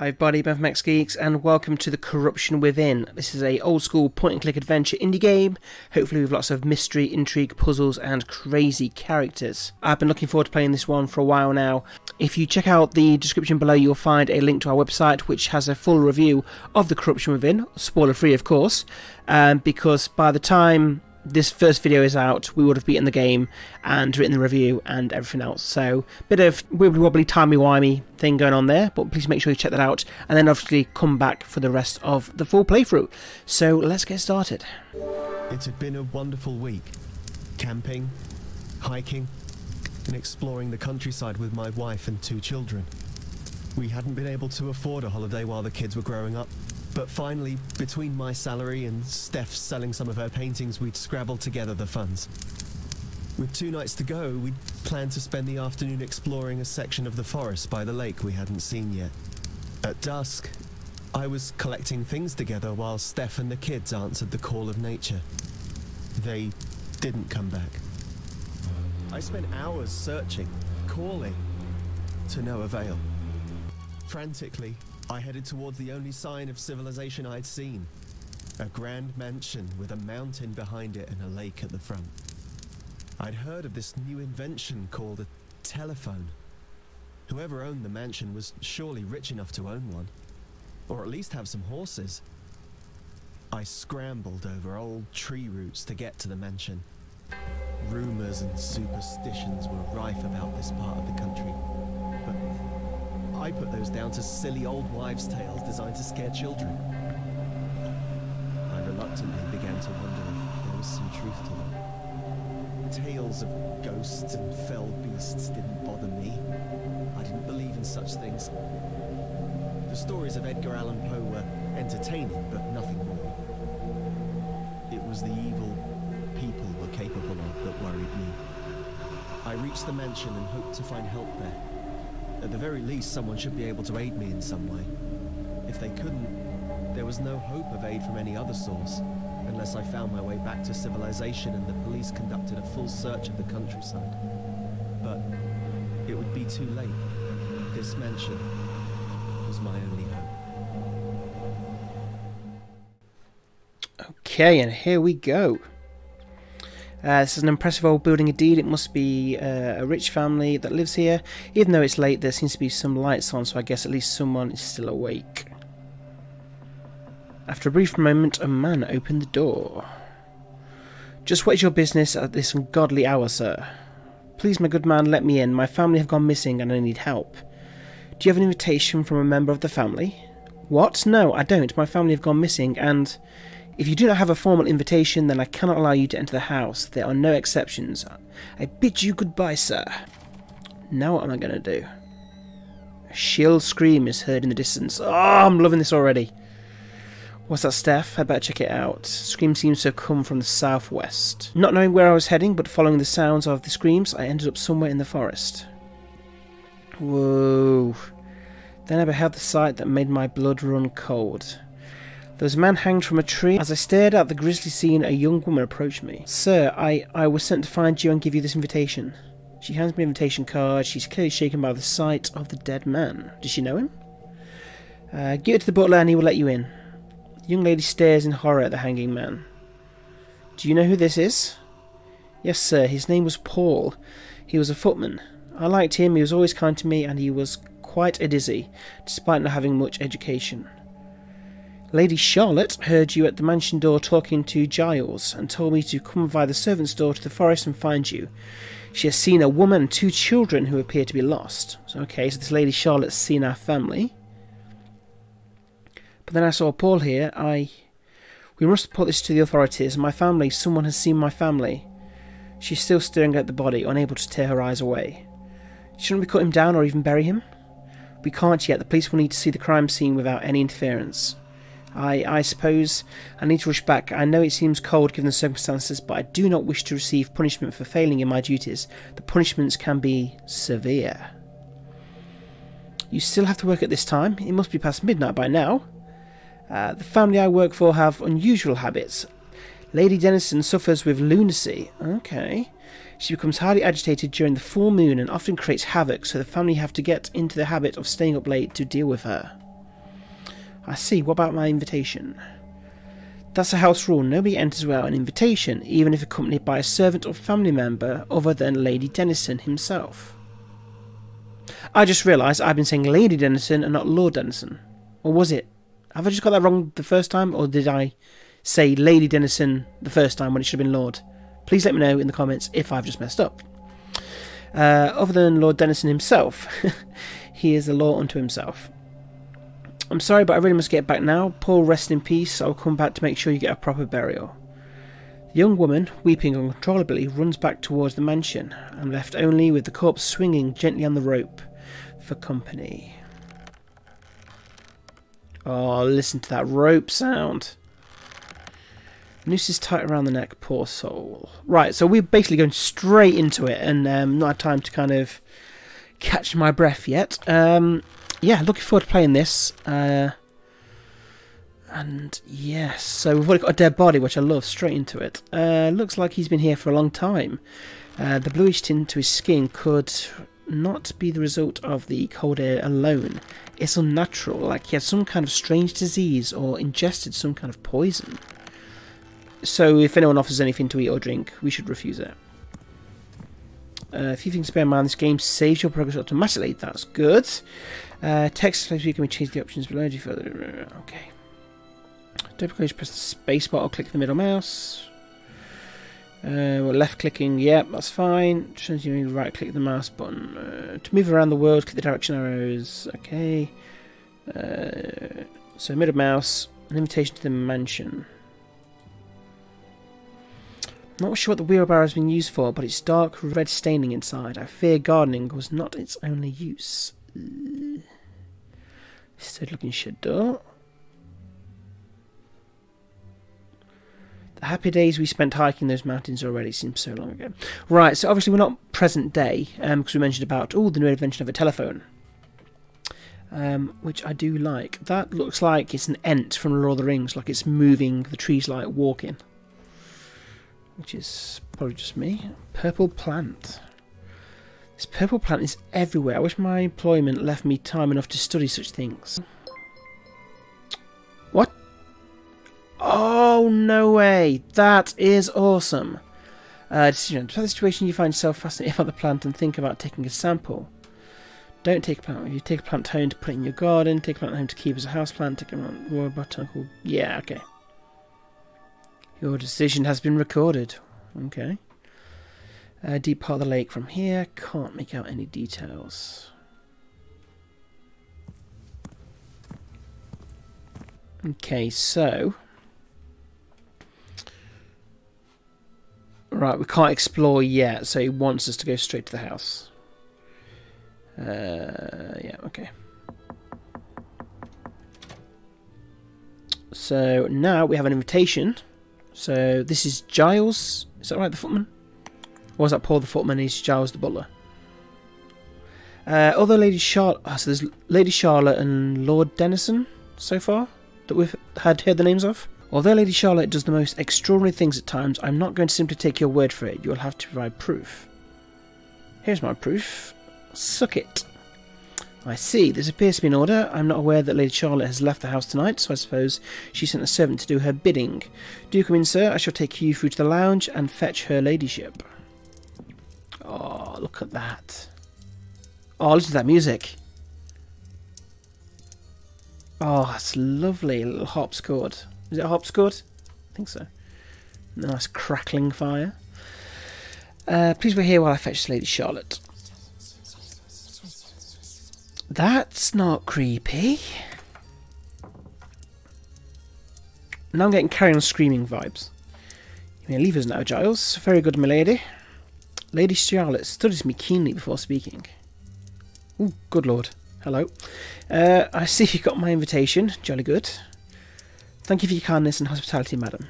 Hi buddy, Ben from XGeeks, and welcome to The Corruption Within. This is an old school point-and-click adventure indie game, hopefully with lots of mystery, intrigue, puzzles and crazy characters. I've been looking forward to playing this one for a while now. If you check out the description below, you'll find a link to our website which has a full review of The Corruption Within, spoiler free of course, because by the time this first video is out, we would have beaten the game and written the review and everything else. So, bit of wibbly-wobbly, timey-wimey thing going on there, but please make sure you check that out and then obviously come back for the rest of the full playthrough. So, let's get started. It had been a wonderful week. Camping, hiking, and exploring the countryside with my wife and two children. We hadn't been able to afford a holiday while the kids were growing up. But finally, between my salary and Steph selling some of her paintings, we'd scrabbled together the funds. With two nights to go, we'd planned to spend the afternoon exploring a section of the forest by the lake we hadn't seen yet. At dusk, I was collecting things together while Steph and the kids answered the call of nature. They didn't come back. I spent hours searching, calling, to no avail. Frantically, I headed towards the only sign of civilization I'd seen. A grand mansion with a mountain behind it and a lake at the front. I'd heard of this new invention called a telephone. Whoever owned the mansion was surely rich enough to own one, or at least have some horses. I scrambled over old tree roots to get to the mansion. Rumors and superstitions were rife about this part of the country. I put those down to silly old wives' tales designed to scare children. I reluctantly began to wonder if there was some truth to them. Tales of ghosts and fell beasts didn't bother me. I didn't believe in such things. The stories of Edgar Allan Poe were entertaining, but nothing more. It was the evil people were capable of that worried me. I reached the mansion and hoped to find help there. At the very least, someone should be able to aid me in some way. If they couldn't, there was no hope of aid from any other source, unless I found my way back to civilization and the police conducted a full search of the countryside. But it would be too late. This mansion was my only hope. Okay, and here we go. This is an impressive old building indeed. It must be a rich family that lives here. Even though it's late, there seems to be some lights on, so I guess at least someone is still awake. After a brief moment, a man opened the door. "Just what is your business at this ungodly hour, sir?" "Please, my good man, let me in. My family have gone missing and I need help." "Do you have an invitation from a member of the family?" "What? No, I don't. My family have gone missing and... If you do not have a formal invitation, then I cannot allow you to enter the house. There are no exceptions. I bid you goodbye, sir." Now what am I going to do? A shrill scream is heard in the distance. Oh, I'm loving this already. What's that, Steph? I'd better check it out. Scream seems to have come from the southwest. Not knowing where I was heading, but following the sounds of the screams, I ended up somewhere in the forest. Whoa. Then I beheld the sight that made my blood run cold. There was a man hanged from a tree. As I stared at the grisly scene, a young woman approached me. "Sir, I was sent to find you and give you this invitation." She hands me an invitation card. She's clearly shaken by the sight of the dead man. Does she know him? "Give it to the butler and he will let you in." The young lady stares in horror at the hanging man. "Do you know who this is?" "Yes, sir. His name was Paul. He was a footman. I liked him. He was always kind to me and he was quite a dizzy, despite not having much education. Lady Charlotte heard you at the mansion door talking to Giles and told me to come via the servants' door to the forest and find you. She has seen a woman and two children who appear to be lost." Okay, so this Lady Charlotte's seen our family. "But then I saw Paul here. We must report this to the authorities. My family, someone has seen my family." She's still staring at the body, unable to tear her eyes away. "Shouldn't we cut him down or even bury him?" "We can't yet. The police will need to see the crime scene without any interference." I suppose I need to rush back. I know it seems cold given the circumstances, but I do not wish to receive punishment for failing in my duties. The punishments can be severe." "You still have to work at this time? It must be past midnight by now." "The family I work for have unusual habits. Lady Denison suffers with lunacy." Okay. "She becomes highly agitated during the full moon and often creates havoc, so the family have to get into the habit of staying up late to deal with her." I see. What about my invitation? That's a house rule. Nobody enters without an invitation, even if accompanied by a servant or family member other than Lady Denison himself. I just realised I've been saying Lady Denison and not Lord Denison. Or was it? Have I just got that wrong the first time, or did I say Lady Denison the first time when it should have been Lord? Please let me know in the comments if I've just messed up. Other than Lord Denison himself, he is a law unto himself. I'm sorry, but I really must get back now. Paul, rest in peace. I'll come back to make sure you get a proper burial. The young woman, weeping uncontrollably, runs back towards the mansion. I'm left only with the corpse swinging gently on the rope for company. Oh, listen to that rope sound. Noose is tight around the neck, poor soul. Right, so we're basically going straight into it, and not had time to kind of catch my breath yet. Yeah, looking forward to playing this. And yes, so we've already got a dead body, which I love, straight into it. Looks like he's been here for a long time. The bluish tint to his skin could not be the result of the cold air alone. It's unnatural, like he had some kind of strange disease or ingested some kind of poison. So if anyone offers anything to eat or drink, we should refuse it. A few things to bear in mind, this game saves your progress automatically, that's good. Text display view can be changed, the options below. Okay. Don't forget to press the spacebar or click the middle mouse. Well, left clicking, yep, that's fine. Just right click the mouse button. To move around the world, click the direction arrows. Okay. So middle mouse, an invitation to the mansion. Not sure what the wheelbarrow has been used for, but it's dark red staining inside. I fear gardening was not its only use. Stood looking shut door. The happy days we spent hiking those mountains already seem so long ago. Right, so obviously we're not present day, because we mentioned about the new invention of a telephone. Which I do like. That looks like it's an ent from Lord of the Rings, like it's moving the trees like walking. Which is probably just me. Purple plant. This purple plant is everywhere. I wish my employment left me time enough to study such things. What? Oh, no way. That is awesome. Despite the situation, you find yourself fascinated by the plant and think about taking a sample. Don't take a plant with you. Take a plant home to put in your garden. Take a plant home to keep as a houseplant. Take a plant royal botanical. Yeah, okay. Your decision has been recorded. Okay. Deep part of the lake from here. Can't make out any details. Okay, so... Right, we can't explore yet, so he wants us to go straight to the house. Yeah, okay. So, now we have an invitation... So this is Giles, is that right, the footman? Or was that Paul the footman? He's Giles the butler. Other Lady Charlotte, so there's Lady Charlotte and Lord Denison so far that we've heard the names of. Although Lady Charlotte does the most extraordinary things at times, I'm not going to simply take your word for it. You'll have to provide proof. Here's my proof. Suck it. I see. This appears to be an order. I'm not aware that Lady Charlotte has left the house tonight, so I suppose she sent a servant to do her bidding. Do come in, sir. I shall take you through to the lounge and fetch her ladyship. Oh, look at that. Oh, listen to that music. Oh, that's lovely. A little harpsichord. Is it a harpsichord? I think so. Nice crackling fire. Please wait here while I fetch Lady Charlotte. That's not creepy. Now I'm getting Carry On Screaming vibes. You may leave us now, Giles. Very good, my lady. Lady Charlotte studies me keenly before speaking. Ooh, good lord. Hello. I see you got my invitation. Jolly good. Thank you for your kindness and hospitality, madam.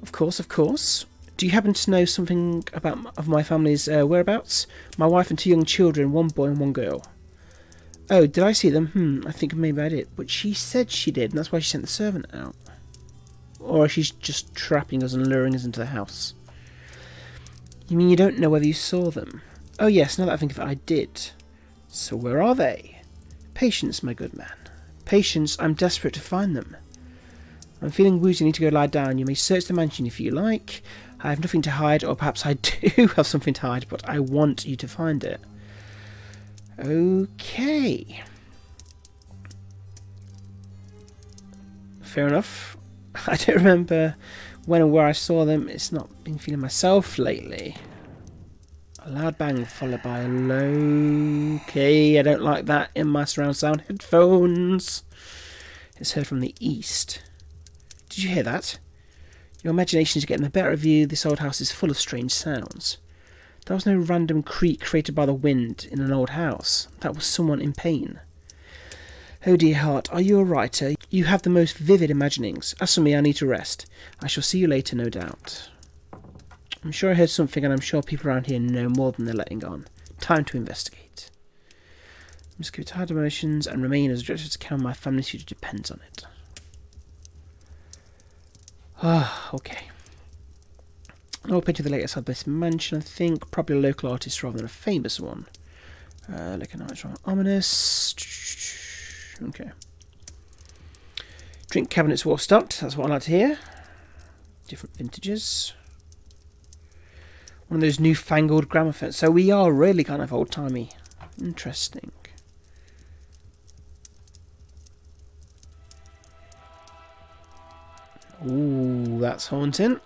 Of course, of course. Do you happen to know something of my family's whereabouts? My wife and two young children, one boy and one girl. Oh, did I see them? I think maybe I did. But she said she did, and that's why she sent the servant out. Or she's just trapping us and luring us into the house. You mean you don't know whether you saw them? Oh yes, now that I think of it, I did. So where are they? Patience, my good man. Patience, I'm desperate to find them. I'm feeling woozy, need to go lie down. You may search the mansion if you like. I have nothing to hide, or perhaps I do have something to hide, but I want you to find it. Okay. Fair enough. I don't remember when and where I saw them. It's not been feeling myself lately. A loud bang followed by a low... Okay, I don't like that in my surround sound headphones. It's heard from the east. Did you hear that? Your imagination is getting the better of you. This old house is full of strange sounds. That was no random creak created by the wind in an old house. That was someone in pain. Oh dear heart, are you a writer? You have the most vivid imaginings. As for me, I need to rest. I shall see you later, no doubt. I'm sure I heard something, and I'm sure people around here know more than they're letting on. Time to investigate. I must give tired emotions and remain as objective as I can. My family's future depends on it. Ah, okay. I'll picture the latest of this mansion, I think. Probably a local artist rather than a famous one. Looking at it, ominous. Okay. Drink cabinets well stocked, that's what I like to hear. Different vintages. One of those newfangled gramophone. So we are really kind of old-timey. Interesting. Ooh, that's haunting.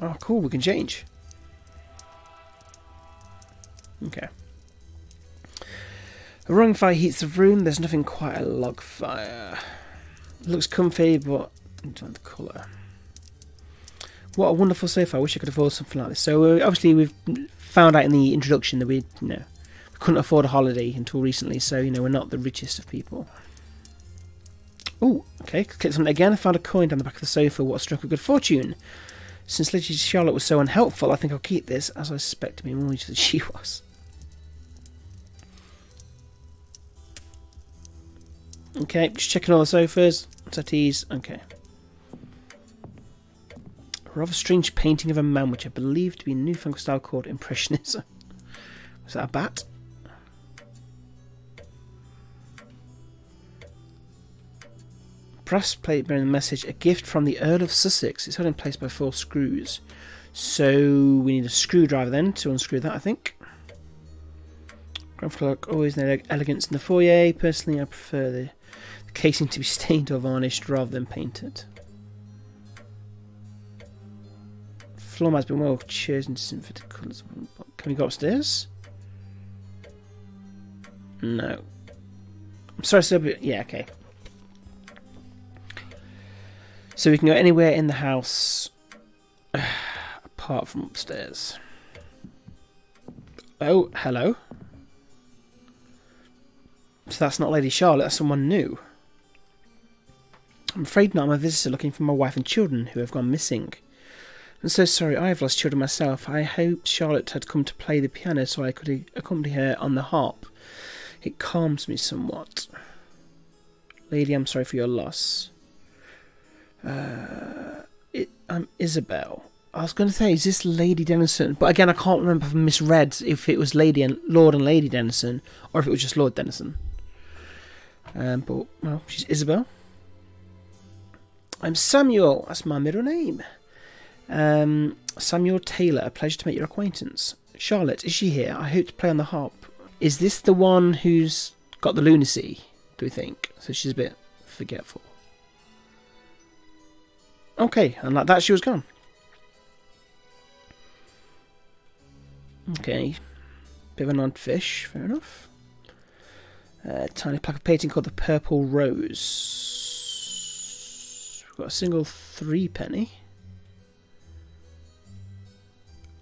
Oh, cool, we can change. Okay. A roaring fire heats the room. There's nothing quite a log fire. It looks comfy, but I don't like the colour. What a wonderful sofa. I wish I could afford something like this. So obviously we've found out in the introduction that we, you know, couldn't afford a holiday until recently. So, you know, we're not the richest of people. Oh, okay. Clicked on it again. I found a coin down the back of the sofa. What a stroke of good fortune. Since Lady Charlotte was so unhelpful, I think I'll keep this, as I suspect to be more useful than she was. Okay, just checking all the sofas, settees, okay. A rather strange painting of a man, which I believe to be a newfangled style called Impressionism. Was that a bat? Brass plate bearing the message, a gift from the Earl of Sussex. It's held in place by 4 screws. So we need a screwdriver then to unscrew that, I think. Grand clock, always no elegance in the foyer. Personally, I prefer the casing to be stained or varnished rather than painted. The floor has been well chosen to synthetic colours. Can we go upstairs? No. I'm sorry, sir, but yeah, okay. So we can go anywhere in the house, apart from upstairs. Oh, hello. So that's not Lady Charlotte, that's someone new. I'm afraid not, I'm a visitor looking for my wife and children who have gone missing. I'm so sorry, I have lost children myself. I hoped Charlotte had come to play the piano so I could accompany her on the harp. It calms me somewhat. Lady, I'm sorry for your loss. I'm Isabel. I was going to say, is this Lady Denison? But again, I can't remember if I misread if it was Lady and Lord and Lady Denison, or if it was just Lord Denison. But well, she's Isabel. I'm Samuel. That's my middle name. Samuel Taylor. A pleasure to make your acquaintance. Charlotte, is she here? I hope to play on the harp. Is this the one who's got the lunacy? Do we think? So she's a bit forgetful. Okay, and like that she was gone. Okay. Bit of an odd fish, fair enough. A tiny plaque of painting called the Purple Rose. We've got a single 3d.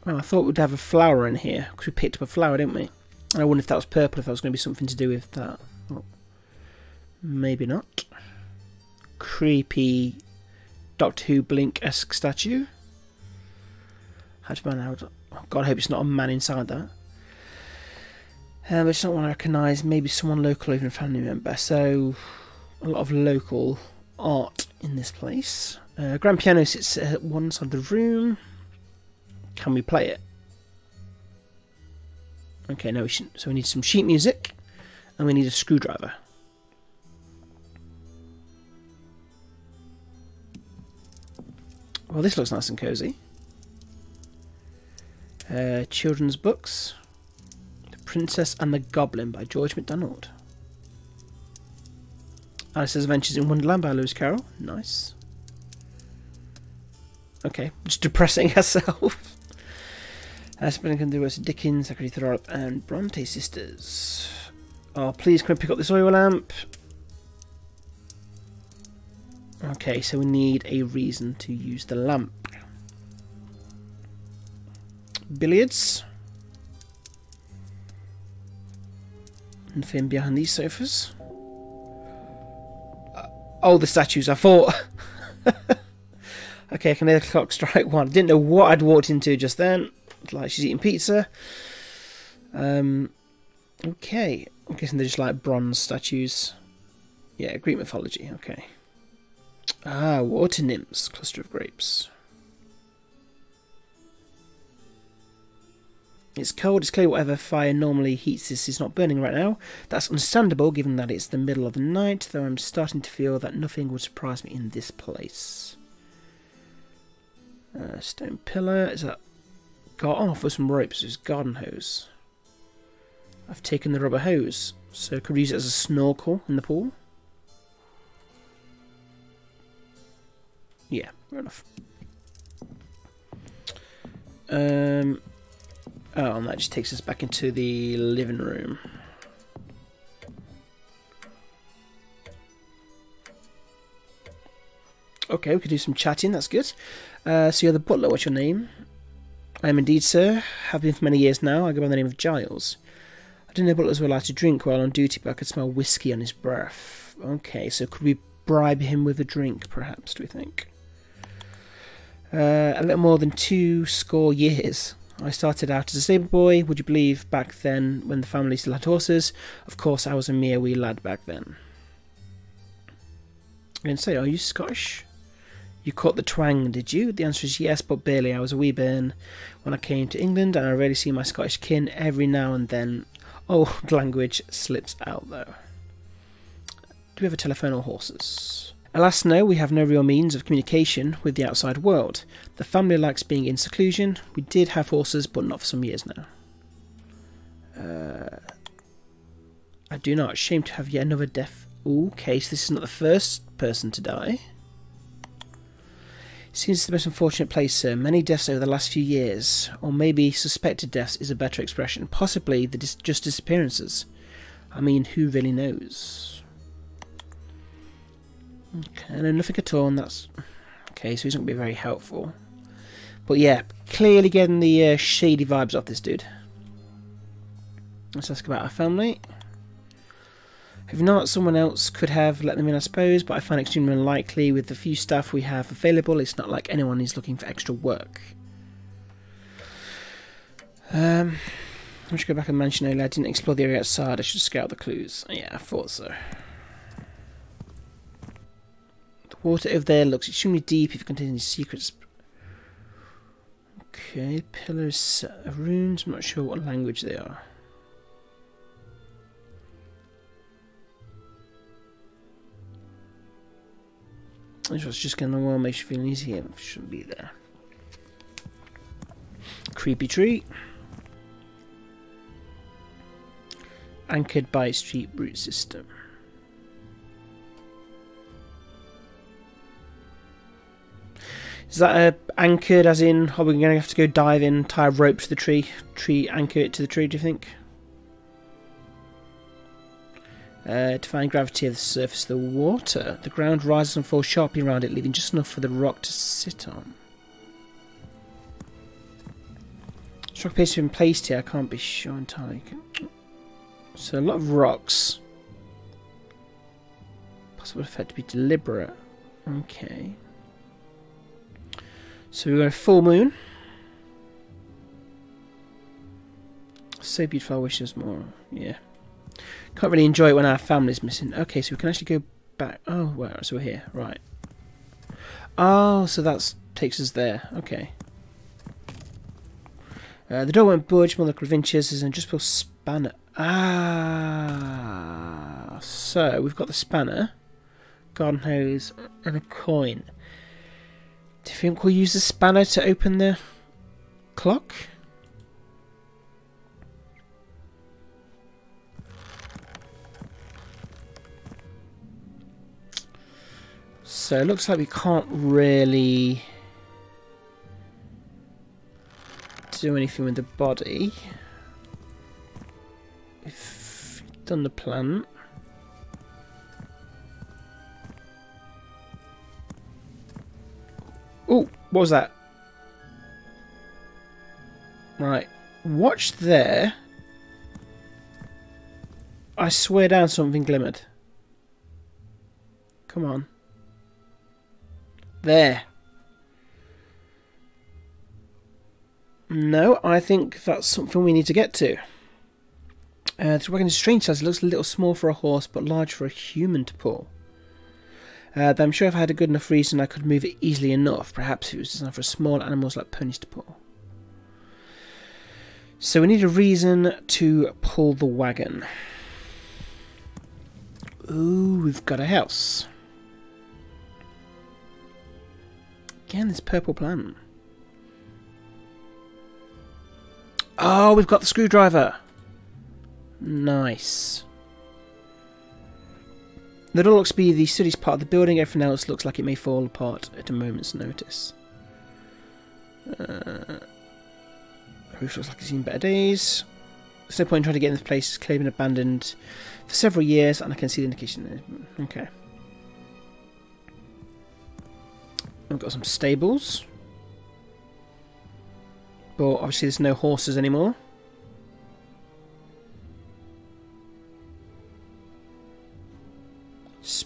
Well, I thought we'd have a flower in here, because we picked up a flower, didn't we? And I wonder if that was purple, if that was going to be something to do with that. Well, maybe not. Creepy... Doctor Who Blink-esque statue. How to man out? Oh God, I hope it's not a man inside that. But it's not one I recognise. Maybe someone local, or even a family member. So a lot of local art in this place. Grand piano sits at one side of the room. Can we play it? Okay, no, we shouldn't. So we need some sheet music, and we need a screwdriver. Well, this looks nice and cozy. Children's books. The Princess and the Goblin by George MacDonald. Alice's Adventures in Wonderland by Lewis Carroll. Nice. Okay, just depressing herself. Spelling can do worse. Dickens, Zachary Thorpe, and Bronte sisters. Oh, please, can we pick up this oil lamp? Okay, so we need a reason to use the lamp. Billiards. Nothing behind these sofas. Oh, the statues, I thought. Okay, I can hear the clock strike one. Didn't know what I'd walked into just then. Like, she's eating pizza. Okay. I'm guessing they're just like bronze statues. Yeah, Greek mythology, okay. Ah, water nymphs, cluster of grapes. It's cold, it's clear whatever fire normally heats this is not burning right now. That's understandable given that it's the middle of the night, though I'm starting to feel that nothing would surprise me in this place. Stone pillar, is that... got off with some ropes, it's garden hose. I've taken the rubber hose, so could we use it as a snorkel in the pool? Yeah, fair enough. Oh, and that just takes us back into the living room. Okay, we could do some chatting, that's good. So you're the butler, what's your name? I am indeed, sir. Have been for many years now. I go by the name of Giles. I didn't know butlers were allowed to drink while on duty, but I could smell whiskey on his breath. Okay, so could we bribe him with a drink, perhaps, do we think? A little more than 2 score years. I started out as a stable boy, would you believe, back then when the family still had horses. Of course, I was a mere wee lad back then. I'm going to say, are you Scottish? You caught the twang, did you? The answer is yes, but barely. I was a wee bairn when I came to England, and I rarely see my Scottish kin every now and then. Oh, the language slips out, though. Do we have a telephone or horses? Alas, no, we have no real means of communication with the outside world. The family likes being in seclusion. We did have horses, but not for some years now. I do not. Ashamed to have yet another death. Ooh, case. This is not the first person to die. Seems the most unfortunate place, sir. Many deaths over the last few years, or maybe suspected deaths is a better expression. Possibly the just disappearances. I mean, who really knows? Okay, no, nothing at all, and that's... okay, so he's not going to be very helpful. But yeah, clearly getting the shady vibes off this dude. Let's ask about our family. If not, someone else could have let them in, I suppose, but I find it extremely unlikely with the few staff we have available. It's not like anyone is looking for extra work. I should go back and mention earlier I didn't explore the area outside. I should scout the clues. Yeah, I thought so. The water over there looks extremely deep if it contains any secrets. Okay, pillars, set of runes. I'm not sure what language they are. This was just going to make you feel uneasy. It shouldn't be there. Creepy tree. Anchored by street root system. Is that anchored as in, are we going to have to go dive in, tie a rope to the tree? Anchor it to the tree, do you think? Defying gravity of the surface of the water. The ground rises and falls sharply around it, leaving just enough for the rock to sit on. This rock appears to have been placed here, I can't be sure entirely. So a lot of rocks. Possible effect to be deliberate. Okay. So we've got a full moon. So beautiful, I wish there was more. Yeah. Can't really enjoy it when our family's missing. Okay, so we can actually go back. Oh, where? So we're here, right? Oh, so that takes us there. Okay. The door won't budge, Monarch of Inches is an adjustable spanner. Ah, so we've got the spanner, garden hose, and a coin. Do you think we'll use the spanner to open the clock? So it looks like we can't really do anything with the body. We've done the plant. Oh, what was that? Right, watch there. I swear down something glimmered. Come on. There. No, I think that's something we need to get to. This wagon is strange size. It looks a little small for a horse, but large for a human to pull. But I'm sure if I had a good enough reason, I could move it easily enough. Perhaps it was designed for small animals like ponies to pull. So we need a reason to pull the wagon. Ooh, we've got a house. Again, this purple plant. Oh, we've got the screwdriver. Nice. The door looks to be the sturdiest part of the building. Everything else looks like it may fall apart at a moment's notice. The roof looks like it's seen better days. There's no point in trying to get in this place. It's clearly been abandoned for several years, and I can see the indication. Okay. We've got some stables, but obviously there's no horses anymore.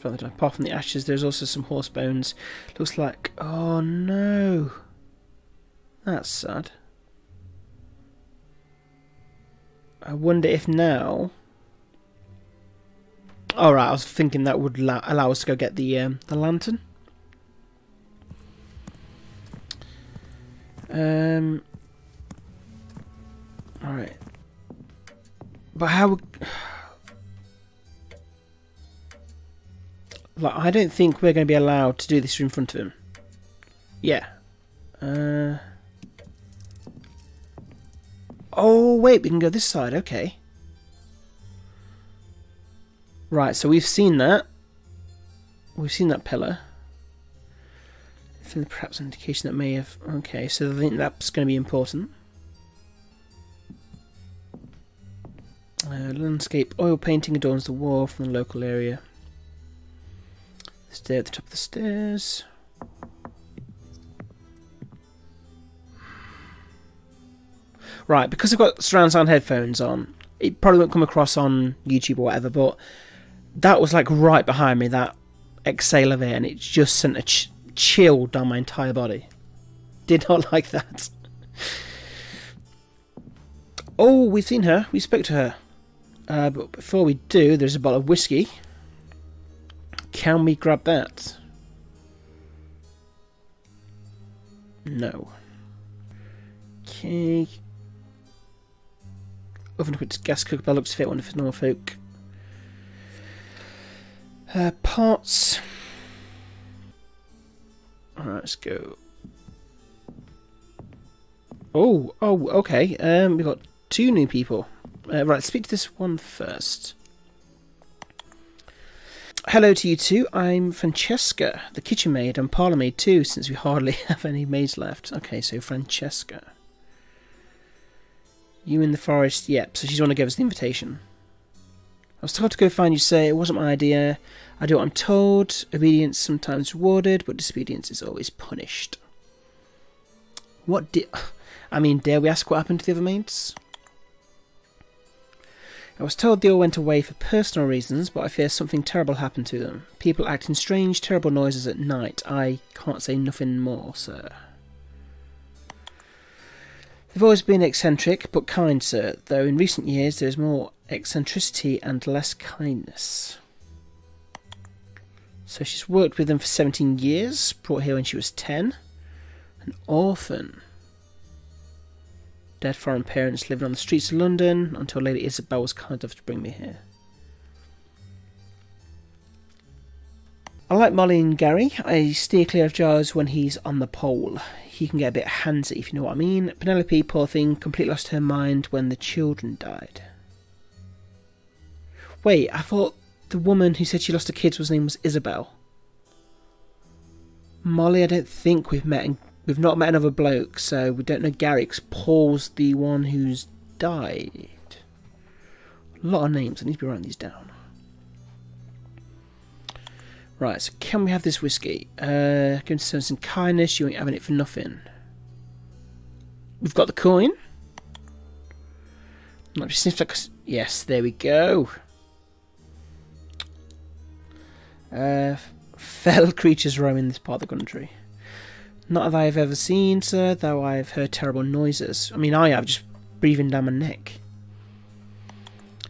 Apart from the ashes, there's also some horse bones. Looks like, oh no, that's sad. I wonder if now. All right, I was thinking that would allow us to go get the lantern. Alright. But how would... like, I don't think we're going to be allowed to do this in front of him. Yeah. Oh, wait, we can go this side, okay. Right, so we've seen that. We've seen that pillar. Perhaps an indication that may have... okay, so I think that's going to be important. Landscape oil painting adorns the wall from the local area. Stair at the top of the stairs. Right, because I've got surround sound headphones on, it probably won't come across on YouTube or whatever, but that was like right behind me, that exhale of air, and it just sent a... chill down my entire body. Did not like that. Oh, we've seen her. We spoke to her. But before we do, there's a bottle of whiskey. Can we grab that? No. Okay. Oven equipped gas cooker by looks fit, one for normal folk. Parts. Alright, let's go. Oh, okay. We've got two new people. Right, let's speak to this one first. Hello to you two. I'm Francesca, the kitchen maid, and parlour maid too, since we hardly have any maids left. Okay, so Francesca. You in the forest? Yep, so she's the one who gave us the invitation. I was told to go find you, say it wasn't my idea. I do what I'm told. Obedience sometimes rewarded, but disobedience is always punished. What did... I mean, dare we ask what happened to the other maids? I was told they all went away for personal reasons, but I fear something terrible happened to them. People acting strange, terrible noises at night. I can't say nothing more, sir. They've always been eccentric, but kind, sir, though in recent years there's more eccentricity and less kindness. So she's worked with them for 17 years, brought here when she was 10. An orphan. dead foreign parents living on the streets of London until Lady Isabel was kind enough to bring me here. I like Molly and Gary. I steer clear of Giles when he's on the pole. He can get a bit handsy, if you know what I mean. Penelope, poor thing, completely lost her mind when the children died. Wait, I thought the woman who said she lost her kids was name was Isabel. Molly, I don't think we've met, and we've not met another bloke, so we don't know Gary, because Paul's the one who's died. A lot of names, I need to be writing these down. Right, so can we have this whiskey? Going to show some kindness, you ain't having it for nothing. We've got the coin. Might be sniffed like a... Yes, there we go. Fell creatures roam in this part of the country. Not that I have ever seen, sir, though I have heard terrible noises. I mean, I have, just breathing down my neck.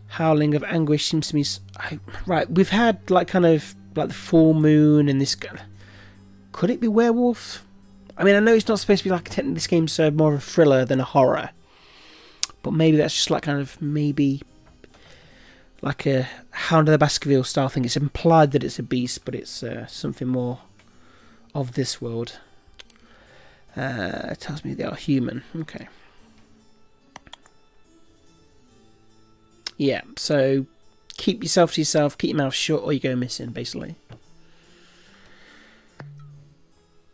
Howling of anguish seems to me... Right, we've had, like, kind of... like the full moon and this... Could it be werewolf? I mean, I know it's not supposed to be like... This game's more of a thriller than a horror. But maybe that's just like kind of... Maybe... like a Hound of the Baskervilles style thing. It's implied that it's a beast, but it's something more of this world. It tells me they are human. Okay. Yeah, so... keep yourself to yourself, keep your mouth shut, or you go missing, basically.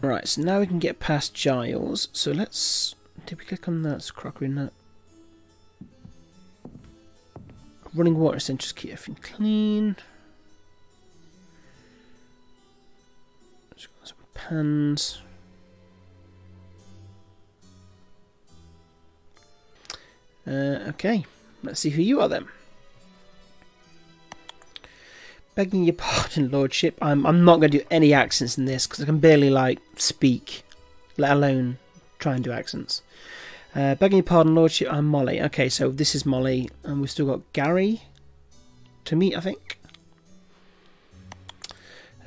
Right, so now we can get past Giles. So let's... did we click on that? It's crockery nut. Running water essentials, keep everything clean. Just got some pans. Okay, let's see who you are then. Begging your pardon, Lordship, I'm not going to do any accents in this, because I can barely, like, speak, let alone try and do accents. Begging your pardon, Lordship, I'm Molly. Okay, so this is Molly, and we've still got Gary to meet, I think.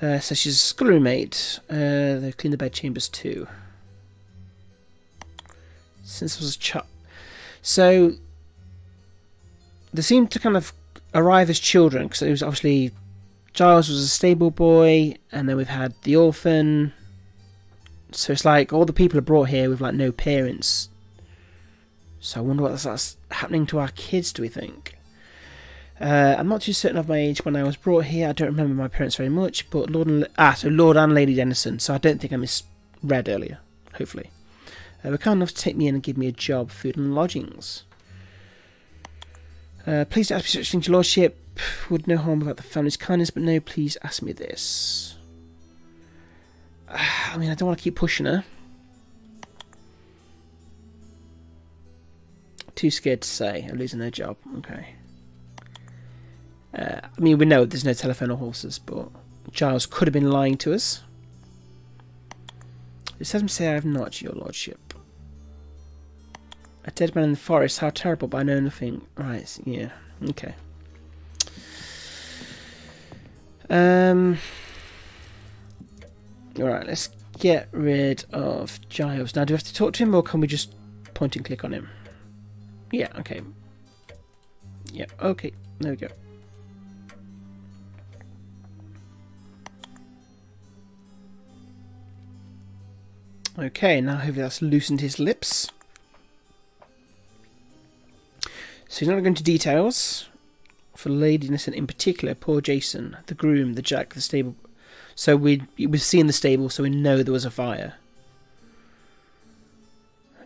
So she's a schoolmate. They clean the bedchambers too. Since I was a child. So, they seem to kind of arrive as children, because it was obviously... Giles was a stable boy, and then we've had the orphan. So it's like all the people are brought here with like no parents. So I wonder what that's happening to our kids, do we think? I'm not too certain of my age when I was brought here. I don't remember my parents very much, but Lord and... so Lord and Lady Denison. So I don't think I misread earlier, hopefully. Were kind enough to take me in and give me a job, food and lodgings. Please don't ask me such things, Your Lordship. Would no harm without the family's kindness, but no, please ask me this. I mean, I don't want to keep pushing her. Too scared to say. I'm losing their job. Okay. I mean, we know there's no telephone or horses, but Giles could have been lying to us. It says me say I have not, Your Lordship. A dead man in the forest, how terrible, but I know nothing. Right, yeah, okay. Alright, let's get rid of Giles. Now, do we have to talk to him, or can we just point and click on him? Yeah, okay. Yeah, okay, there we go. Okay, now hopefully that's loosened his lips. So he's not going into details for Lady Innocent in particular. Poor Jason, the groom, the jack, the stable. So we've seen the stable, so we know there was a fire.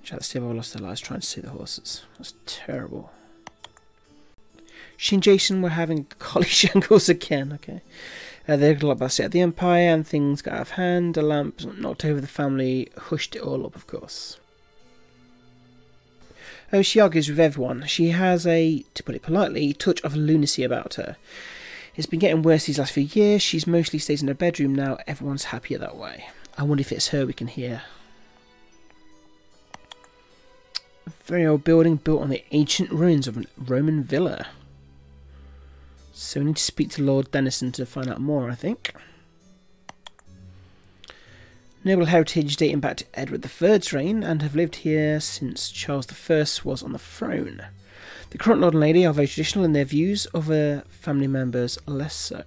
Jack the stable lost their lives trying to see the horses. That's terrible. She and Jason were having collie shangles again. Okay, they got lost at the Empire, and things got out of hand. A lamp knocked over the family, hushed it all up, of course. Oh, she argues with everyone. She has a, to put it politely, touch of lunacy about her. It's been getting worse these last few years. She's mostly stays in her bedroom now. Everyone's happier that way. I wonder if it's her we can hear. A very old building built on the ancient ruins of a Roman villa. So we need to speak to Lord Denison to find out more, I think. Noble heritage dating back to Edward III's reign and have lived here since Charles I was on the throne. The current lord and lady are very traditional in their views, other family members less so.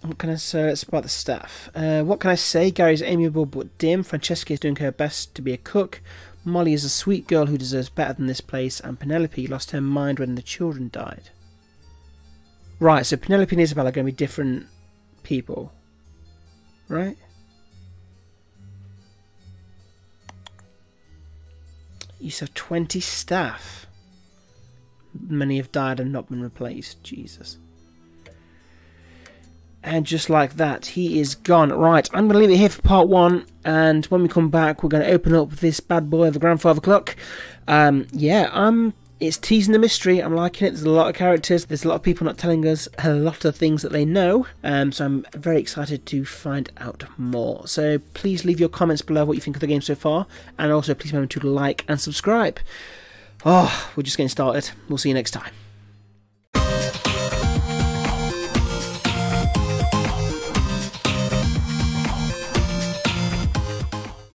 What can I say? It's about the staff. What can I say? Gary's amiable but dim, Francesca is doing her best to be a cook, Molly is a sweet girl who deserves better than this place, and Penelope lost her mind when the children died. Right, so Penelope and Isabel are going to be different people, right? You used to have 20 staff. Many have died and not been replaced. Jesus. And just like that, he is gone. Right, I'm going to leave it here for part one, and when we come back, we're going to open up this bad boy of the grandfather clock. It's teasing the mystery. I'm liking it. There's a lot of characters. There's a lot of people not telling us a lot of things that they know. So I'm very excited to find out more. So please leave your comments below what you think of the game so far, and also please remember to like and subscribe. Oh, we're just getting started. We'll see you next time.